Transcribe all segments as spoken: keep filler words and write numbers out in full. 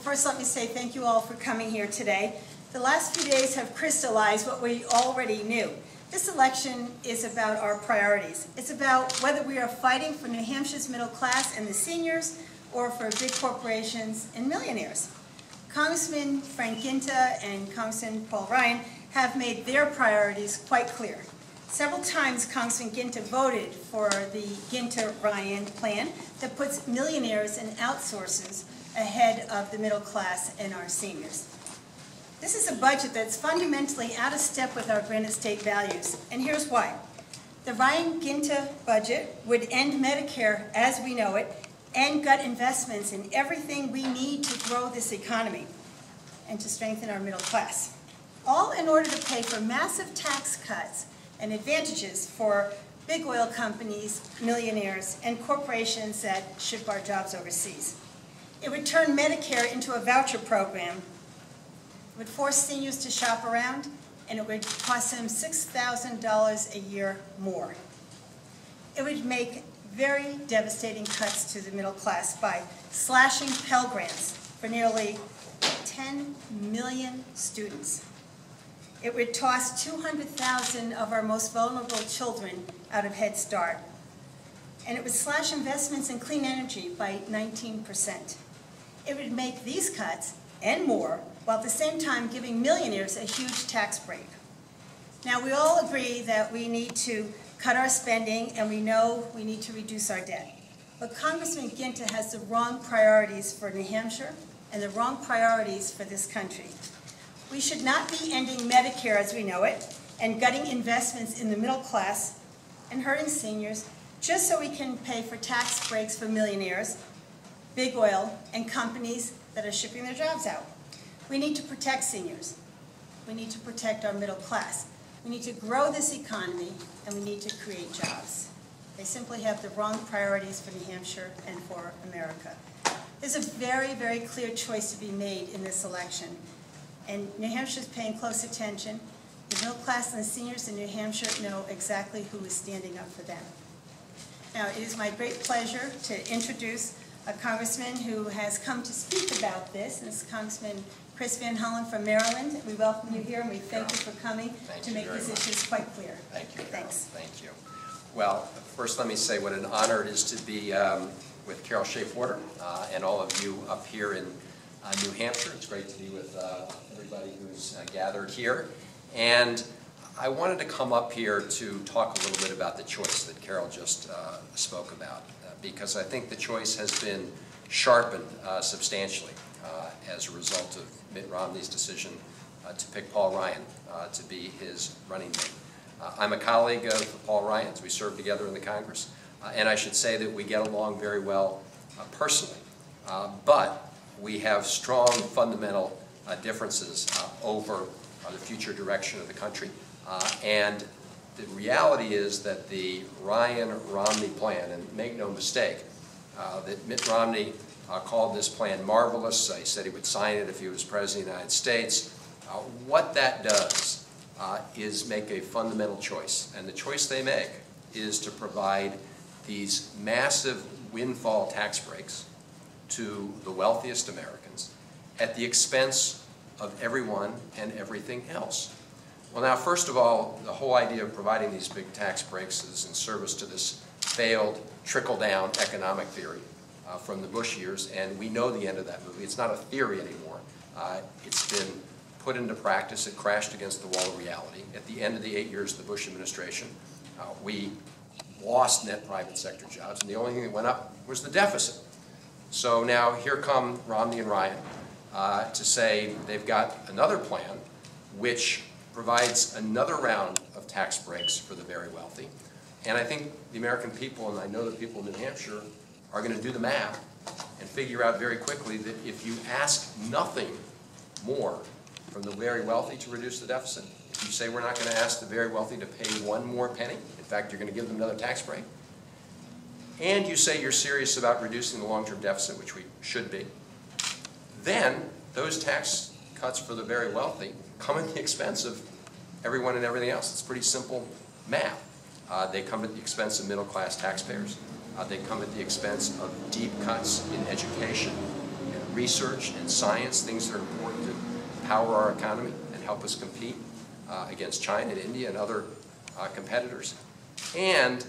first let me say thank you all for coming here today. The last few days have crystallized what we already knew. This election is about our priorities. It's about whether we are fighting for New Hampshire's middle class and the seniors, or for big corporations and millionaires. Congressman Frank Guinta and Congressman Paul Ryan have made their priorities quite clear. Several times Congressman Guinta voted for the Guinta-Ryan plan that puts millionaires and outsources ahead of the middle class and our seniors. This is a budget that's fundamentally out of step with our Granite State values, and here's why. The Ryan-Guinta budget would end Medicare as we know it and gut investments in everything we need to grow this economy and to strengthen our middle class, all in order to pay for massive tax cuts and advantages for big oil companies, millionaires, and corporations that ship our jobs overseas. It would turn Medicare into a voucher program. It would force seniors to shop around, and it would cost them six thousand dollars a year more. It would make very devastating cuts to the middle class by slashing Pell Grants for nearly ten million students. It would toss two hundred thousand of our most vulnerable children out of Head Start. And it would slash investments in clean energy by nineteen percent. It would make these cuts and more, while at the same time giving millionaires a huge tax break. Now, we all agree that we need to cut our spending, and we know we need to reduce our debt. But Congressman Guinta has the wrong priorities for New Hampshire and the wrong priorities for this country. We should not be ending Medicare as we know it and gutting investments in the middle class and hurting seniors just so we can pay for tax breaks for millionaires, big oil, and companies that are shipping their jobs out. We need to protect seniors. We need to protect our middle class. We need to grow this economy, and we need to create jobs. They simply have the wrong priorities for New Hampshire and for America. There's a very, very clear choice to be made in this election. And New Hampshire's paying close attention. The middle class and the seniors in New Hampshire know exactly who is standing up for them. Now, it is my great pleasure to introduce a congressman who has come to speak about this, and it's Congressman Chris Van Hollen from Maryland. We welcome you here, and we thank you for coming to make these issues quite clear. Thank you, Carol. Thanks. Thank you. Well, first let me say what an honor it is to be um, with Carol Shea-Porter uh, and all of you up here in Uh, New Hampshire. It's great to be with uh, everybody who's uh, gathered here. And I wanted to come up here to talk a little bit about the choice that Carol just uh, spoke about, uh, because I think the choice has been sharpened uh, substantially uh, as a result of Mitt Romney's decision uh, to pick Paul Ryan uh, to be his running mate. Uh, I'm a colleague of Paul Ryan's. We served together in the Congress. Uh, and I should say that we get along very well uh, personally. Uh, but we have strong fundamental uh, differences uh, over uh, the future direction of the country. Uh, and the reality is that the Ryan-Romney plan, and make no mistake, uh, that Mitt Romney uh, called this plan marvelous. Uh, he said he would sign it if he was President of the United States. Uh, what that does uh, is make a fundamental choice. And the choice they make is to provide these massive windfall tax breaks to the wealthiest Americans at the expense of everyone and everything else. Well, now, first of all, the whole idea of providing these big tax breaks is in service to this failed trickle-down economic theory uh, from the Bush years, and we know the end of that movie. It's not a theory anymore. Uh, it's been put into practice. It crashed against the wall of reality. At the end of the eight years of the Bush administration, uh, we lost net private sector jobs, and the only thing that went up was the deficit. So now here come Romney and Ryan uh, to say they've got another plan which provides another round of tax breaks for the very wealthy. And I think the American people, and I know the people in New Hampshire, are going to do the math and figure out very quickly that if you ask nothing more from the very wealthy to reduce the deficit, if you say we're not going to ask the very wealthy to pay one more penny, in fact, you're going to give them another tax break, and you say you're serious about reducing the long-term deficit, which we should be, then those tax cuts for the very wealthy come at the expense of everyone and everything else. It's pretty simple math. Uh, they come at the expense of middle-class taxpayers. Uh, they come at the expense of deep cuts in education, you know, research and science, things that are important to power our economy and help us compete uh, against China and India and other uh, competitors. And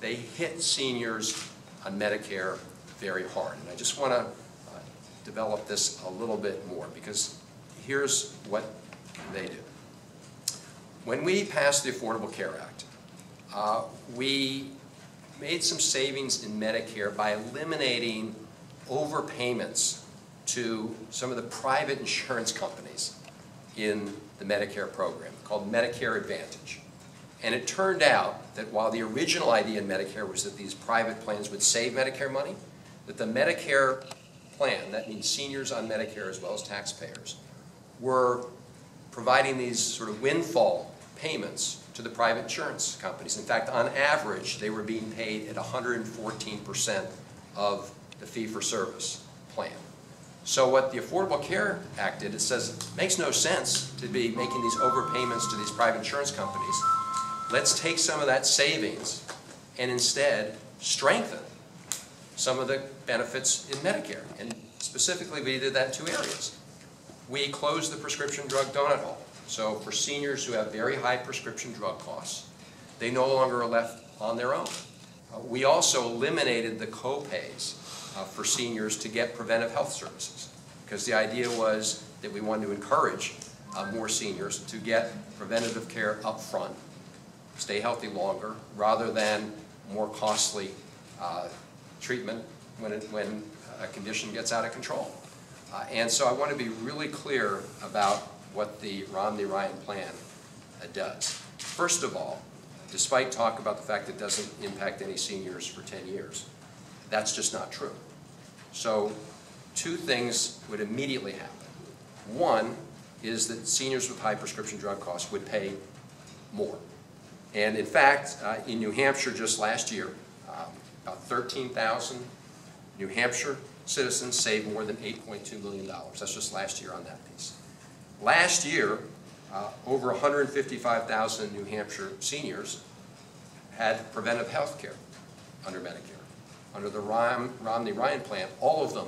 they hit seniors on Medicare very hard. And I just want to uh, develop this a little bit more, because here's what they do. When we passed the Affordable Care Act, uh, we made some savings in Medicare by eliminating overpayments to some of the private insurance companies in the Medicare program, called Medicare Advantage. And it turned out that while the original idea in Medicare was that these private plans would save Medicare money, that the Medicare plan, that means seniors on Medicare as well as taxpayers, were providing these sort of windfall payments to the private insurance companies. In fact, on average, they were being paid at one hundred fourteen percent of the fee-for-service plan. So what the Affordable Care Act did, it says it makes no sense to be making these overpayments to these private insurance companies. Let's take some of that savings and instead strengthen some of the benefits in Medicare. And specifically, we did that in two areas. We closed the prescription drug donut hole. So for seniors who have very high prescription drug costs, they no longer are left on their own. Uh, we also eliminated the co-pays uh, for seniors to get preventive health services, because the idea was that we wanted to encourage uh, more seniors to get preventative care up front, stay healthy longer, rather than more costly uh, treatment when, it, when a condition gets out of control. Uh, and so I want to be really clear about what the Romney-Ryan plan uh, does. First of all, despite talk about the fact that it doesn't impact any seniors for ten years, that's just not true. So two things would immediately happen. One is that seniors with high prescription drug costs would pay more. And in fact, uh, in New Hampshire just last year, um, about thirteen thousand New Hampshire citizens saved more than eight point two million dollars. That's just last year on that piece. Last year, uh, over one hundred fifty-five thousand New Hampshire seniors had preventive health care under Medicare. Under the Rom Romney-Ryan plan, all of them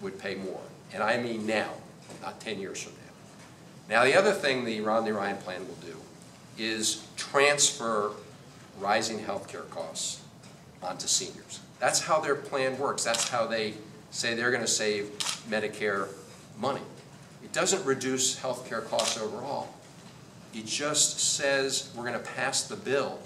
would pay more. And I mean now, not ten years from now. Now, the other thing the Romney-Ryan plan will do is transfer rising health care costs onto seniors. That's how their plan works. That's how they say they're going to save Medicare money. It doesn't reduce health care costs overall. It just says we're going to pass the bill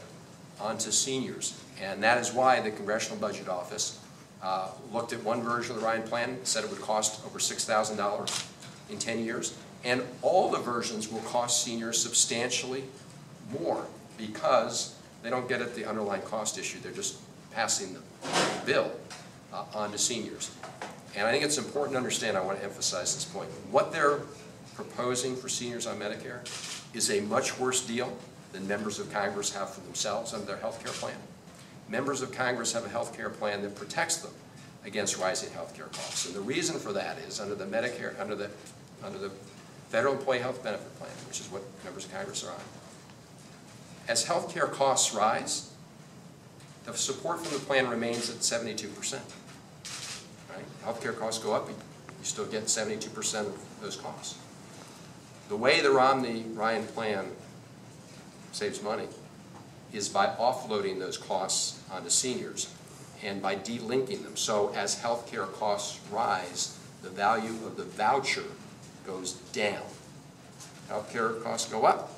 onto seniors. And that is why the Congressional Budget Office uh, looked at one version of the Ryan plan, said it would cost over six thousand dollars in ten years. And all the versions will cost seniors substantially more, because they don't get at the underlying cost issue. They're just passing the bill uh, on to seniors. And I think it's important to understand, I want to emphasize this point, what they're proposing for seniors on Medicare is a much worse deal than members of Congress have for themselves under their health care plan. Members of Congress have a health care plan that protects them against rising health care costs. And the reason for that is under the Medicare, under the, under the Federal Employee Health Benefit Plan, which is what members of Congress are on, as health care costs rise, the support from the plan remains at seventy-two percent. Right? Health care costs go up, you still get seventy-two percent of those costs. The way the Romney-Ryan plan saves money is by offloading those costs onto seniors and by delinking them. So as health care costs rise, the value of the voucher goes down. Health care costs go up,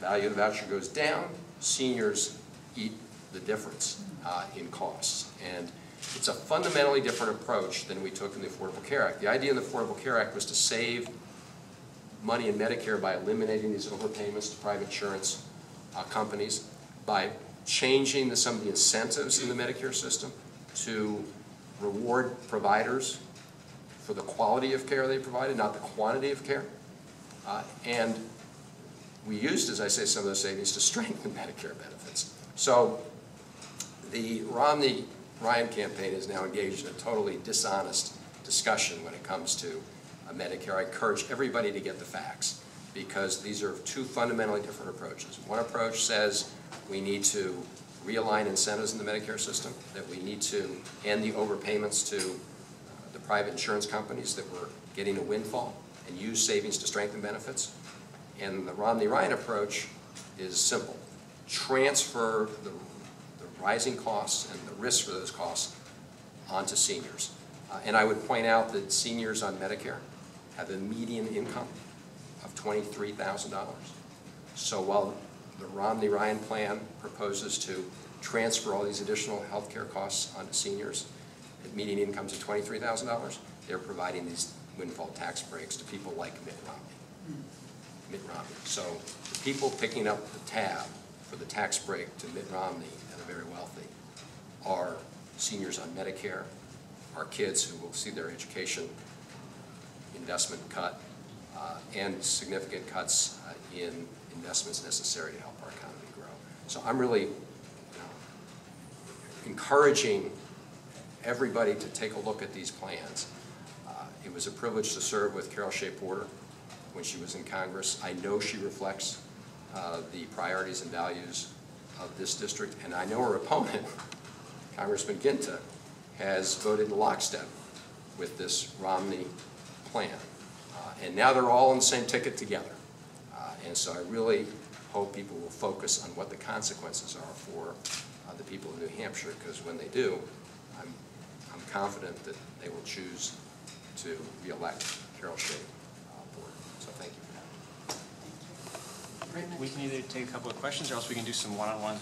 value of the voucher goes down, seniors eat the difference uh, in costs. And it's a fundamentally different approach than we took in the Affordable Care Act. The idea in the Affordable Care Act was to save money in Medicare by eliminating these overpayments to private insurance uh, companies, by changing the, some of the incentives in the Medicare system to reward providers for the quality of care they provided, not the quantity of care. Uh, and we used, as I say, some of those savings to strengthen Medicare benefits. So the Romney-Ryan campaign is now engaged in a totally dishonest discussion when it comes to uh, Medicare. I encourage everybody to get the facts, because these are two fundamentally different approaches. One approach says we need to realign incentives in the Medicare system, that we need to end the overpayments to the private insurance companies that were getting a windfall and used savings to strengthen benefits. And the Romney-Ryan approach is simple. Transfer the, the rising costs and the risks for those costs onto seniors. Uh, and I would point out that seniors on Medicare have a median income of twenty-three thousand dollars. So while the Romney-Ryan plan proposes to transfer all these additional health care costs onto seniors at median incomes of twenty-three thousand dollars, they're providing these windfall tax breaks to people like Mitt Romney. Mitt Romney. So the people picking up the tab for the tax break to Mitt Romney and the very wealthy are seniors on Medicare, our kids who will see their education investment cut, uh, and significant cuts uh, in investments necessary to help our economy grow. So I'm really you know, encouraging everybody to take a look at these plans. Uh, it was a privilege to serve with Carol Shea-Porter when she was in Congress. I know she reflects uh, the priorities and values of this district, and I know her opponent, Congressman Guinta, has voted in lockstep with this Romney plan. Uh, and now they're all on the same ticket together. Uh, and so I really hope people will focus on what the consequences are for uh, the people of New Hampshire, because when they do, I'm, I'm confident that they will choose to reelect Carol Shea-Porter. So thank you for that. Great. We can either take a couple of questions, or else we can do some one-on-ones.